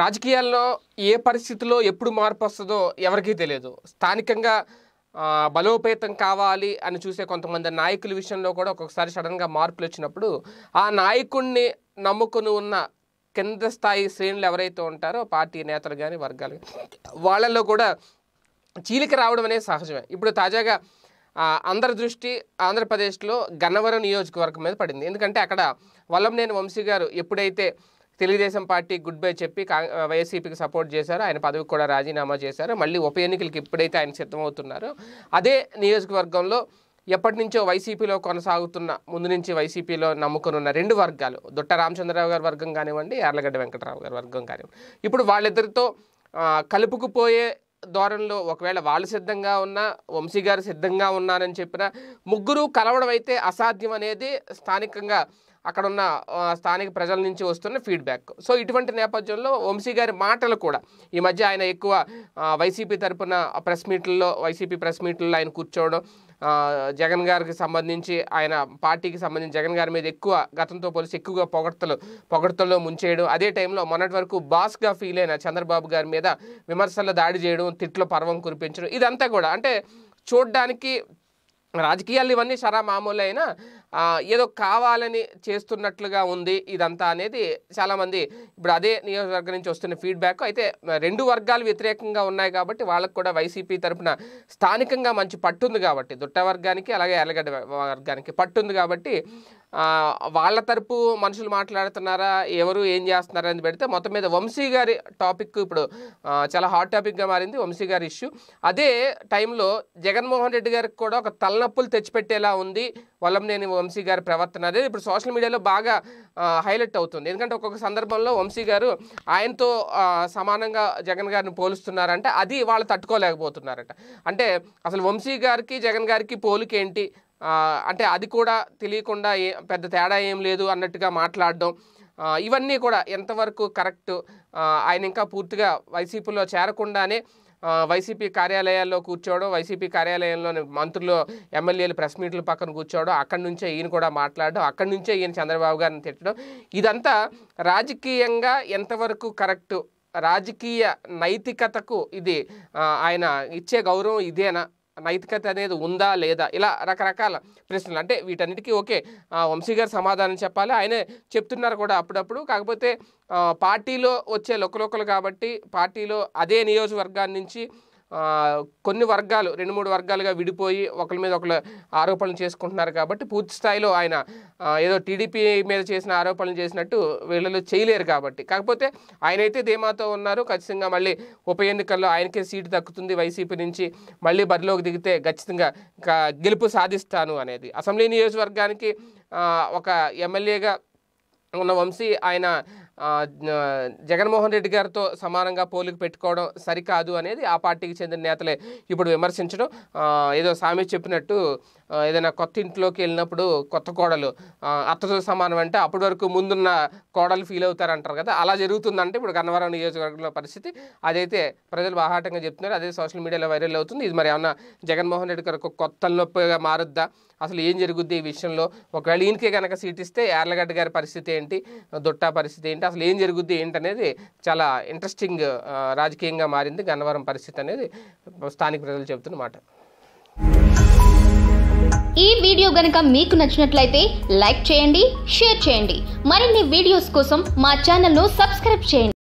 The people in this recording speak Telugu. రాజకీయాల్లో ఏ పరిస్థితిలో ఎప్పుడు మార్పు వస్తుందో ఎవరికీ తెలియదు. స్థానికంగా బలోపేతం కావాలి అని చూసే కొంతమంది నాయకుల విషయంలో కూడా ఒక్కొక్కసారి సడన్ గా మార్పులు వచ్చినప్పుడు ఆ నాయకుణ్ణి నమ్ముకొని ఉన్న కింద స్థాయి శ్రేణులు ఎవరైతే ఉంటారో పార్టీ నేతలు కానీ వర్గాలు వాళ్ళల్లో కూడా చీలిక రావడం అనేది సహజమే. ఇప్పుడు తాజాగా అందరి దృష్టి ఆంధ్రప్రదేశ్లో గన్నవరం నియోజకవర్గం మీద పడింది. ఎందుకంటే అక్కడ వల్లభనేని వంశీ గారు ఎప్పుడైతే తెలుగుదేశం పార్టీ గుడ్ బై చెప్పి వైఎస్సీపీకి సపోర్ట్ చేశారు, ఆయన పదవికి కూడా రాజీనామా చేశారు. మళ్ళీ ఉప ఎన్నికలకి ఎప్పుడైతే ఆయన సిద్ధమవుతున్నారో అదే నియోజకవర్గంలో ఎప్పటి నుంచో వైసీపీలో కొనసాగుతున్న ముందు నుంచి వైసీపీలో నమ్ముకున్న రెండు వర్గాలు దుట్ట రామచంద్రరావు గారి వర్గం కానివ్వండి, యార్లగడ్డ వెంకటరావు గారి వర్గం కానివ్వండి, ఇప్పుడు వాళ్ళిద్దరితో కలుపుకుపోయే ధోరణిలో ఒకవేళ వాళ్ళు సిద్ధంగా ఉన్నా వంశీ గారు సిద్ధంగా ఉన్నారని చెప్పిన ముగ్గురు కలవడం అయితే అసాధ్యం అనేది స్థానికంగా అక్కడున్న స్థానిక ప్రజల నుంచి వస్తున్న ఫీడ్బ్యాక్. సో ఇటువంటి నేపథ్యంలో వంశీ గారి మాటలు కూడా ఈ మధ్య ఆయన ఎక్కువ వైసీపీ తరఫున ప్రెస్ మీట్లలో ఆయన కూర్చోవడం, జగన్ గారికి సంబంధించి ఆయన పార్టీకి సంబంధించి జగన్ గారి మీద ఎక్కువ గతంతో పోలిసి ఎక్కువగా పొగడ్తల్లో ముంచేయడం, అదే టైంలో మొన్నటి వరకు బాస్గా ఫీల్ అయిన చంద్రబాబు గారి మీద విమర్శల్లో దాడి చేయడం, తిట్లో పర్వం కురిపించడం, ఇదంతా కూడా అంటే చూడ్డానికి రాజకీయాలు ఇవన్నీ సరా మామూలు అయినా ఏదో కావాలని చేస్తున్నట్లుగా ఉంది ఇదంతా అనేది చాలామంది ఇప్పుడు అదే నియోజకవర్గం నుంచి వస్తున్న ఫీడ్బ్యాక్. అయితే రెండు వర్గాలు వ్యతిరేకంగా ఉన్నాయి కాబట్టి వాళ్ళకు కూడా వైసీపీ తరఫున స్థానికంగా మంచి పట్టుంది కాబట్టి దుట్ట వర్గానికి అలాగే యార్లగడ్డ వర్గానికి పట్టుంది కాబట్టి వాళ్ళ తరపు మనుషులు మాట్లాడుతున్నారా ఎవరు ఏం చేస్తున్నారా అని పెడితే మొత్తం మీద వంశీ గారి టాపిక్ ఇప్పుడు చాలా హాట్ టాపిక్గా మారింది, వంశీ గారి ఇష్యూ. అదే టైంలో జగన్మోహన్ రెడ్డి గారికి కూడా ఒక తలనొప్పులు తెచ్చిపెట్టేలా ఉంది వల్లభనేని వంశీ గారి ప్రవర్తన. అదే ఇప్పుడు సోషల్ మీడియాలో బాగా హైలైట్ అవుతుంది. ఎందుకంటే ఒక్కొక్క సందర్భంలో వంశీ గారు ఆయనతో సమానంగా జగన్ గారిని పోలుస్తున్నారంటే అది వాళ్ళు తట్టుకోలేకపోతున్నారట. అంటే అసలు వంశీ గారికి జగన్ గారికి పోలికేంటి అంటే అది కూడా తెలియకుండా పెద్ద తేడా ఏం లేదు అన్నట్టుగా మాట్లాడడం, ఇవన్నీ కూడా ఎంతవరకు కరెక్ట్? ఆయన ఇంకా పూర్తిగా వైసీపీలో చేరకుండానే వైసీపీ కార్యాలయాల్లో కూర్చోవడం, వైసీపీ కార్యాలయంలోని మంత్రులు ఎమ్మెల్యేలు ప్రెస్ మీట్ల పక్కన కూర్చోవడం, అక్కడి నుంచే ఈయన కూడా మాట్లాడడం, అక్కడి నుంచే ఈయన చంద్రబాబు గారిని తిట్టడం, ఇదంతా రాజకీయంగా ఎంతవరకు కరెక్టు? రాజకీయ నైతికతకు ఇది ఆయన ఇచ్చే గౌరవం ఇదేనా? నైతికత అనేది ఉందా లేదా? ఇలా రకరకాల ప్రశ్నలు. అంటే వీటన్నిటికీ ఓకే వంశీ గారు సమాధానం చెప్పాలి, ఆయనే చెప్తున్నారు కూడా అప్పుడప్పుడు. కాకపోతే పార్టీలో వచ్చే లొకలొకలు కాబట్టి పార్టీలో అదే నియోజకవర్గాన్ని నుంచి కొన్ని వర్గాలు రెండు మూడు వర్గాలుగా విడిపోయి ఒకరి మీద ఒకరు ఆరోపణలు చేసుకుంటున్నారు కాబట్టి పూర్తి స్థాయిలో ఆయన ఏదో టీడీపీ మీద చేసిన ఆరోపణలు చేసినట్టు వీళ్ళలో చేయలేరు కాబట్టి. కాకపోతే ఆయనైతే ధీమాతో ఉన్నారు, ఖచ్చితంగా మళ్ళీ ఉప ఎన్నికల్లో ఆయనకే సీటు దక్కుతుంది, వైసీపీ నుంచి మళ్ళీ బరిలోకి దిగితే ఖచ్చితంగా గెలుపు సాధిస్తాను అనేది. అసెంబ్లీ నియోజకవర్గానికి ఒక ఎమ్మెల్యేగా ఉన్న వంశీ ఆయన జగన్మోహన్ రెడ్డి గారితో సమానంగా పోలికి పెట్టుకోవడం సరికాదు అనేది ఆ పార్టీకి చెందిన నేతలే ఇప్పుడు విమర్శించడం. ఏదో సామె చెప్పినట్టు ఏదైనా కొత్త ఇంట్లోకి వెళ్ళినప్పుడు కొత్త కోడలు అత్తతో సమానం అంటే అప్పటి వరకు ముందున్న కోడలు ఫీల్ అవుతారంటారు కదా, అలా జరుగుతుందంటే ఇప్పుడు గన్నవరం నియోజకవర్గంలో పరిస్థితి అదైతే ప్రజలు బాహాటంగా చెప్తున్నారు, అదే సోషల్ మీడియాలో వైరల్ అవుతుంది. ఇది మరి ఏమన్నా జగన్మోహన్ రెడ్డి గారికి కొత్త నొప్పిగా మారుద్దా? అసలు ఏం జరుగుద్ది ఈ విషయంలో? ఒకవేళ ఈయనకే కనుక సీట్ ఇస్తే యార్లగడ్డ గారి పరిస్థితి ఏంటి, దొట్టా పరిస్థితి ఏంటి, అసలు ఏం జరుగుద్ది ఏంటనేది చాలా ఇంట్రెస్టింగ్ రాజకీయంగా మారింది గన్నవరం పరిస్థితి అనేది స్థానిక ప్రజలు చెబుతున్నమాట. ఈ వీడియో గనుక మీకు నచ్చినట్లయితే లైక్ చేయండి, షేర్ చేయండి, మరిన్ని వీడియోస్ కోసం మా ఛానల్ను సబ్స్క్రైబ్ చేయండి.